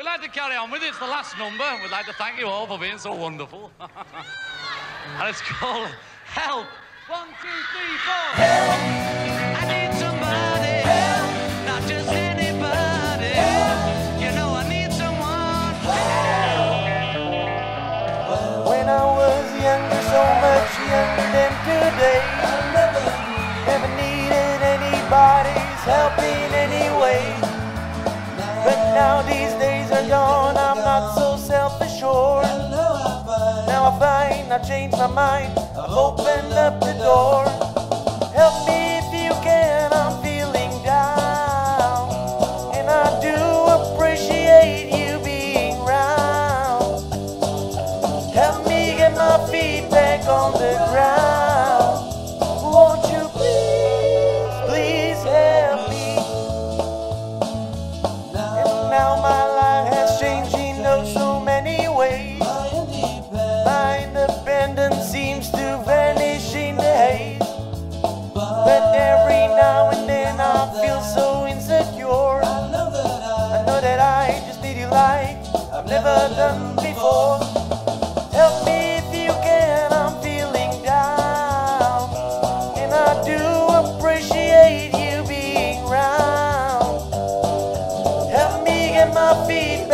We'd like to carry on with it. It's the last number. We'd like to thank you all for being so wonderful. And it's called Help. 1, 2, 3, 4. Help. I need somebody. Help. Not just anybody. Help. You know I need someone. Help. When I was younger, so much younger than today, I never needed anybody's help in any way. But now these days are gone, I'm not so self-assured. Now I find I changed my mind, I've opened up the door. Help me if you can, I'm feeling down, and I do appreciate you being round. Help me get my feet back on the ground. Won't you please, please help me? Now my life has changed in so many ways. My independence seems to vanish in the haze. But every now and then I feel so insecure. I know that I just need you like I've never done before. Help me if you can, I'm feeling down, and I do appreciate you being round. Help me get my feet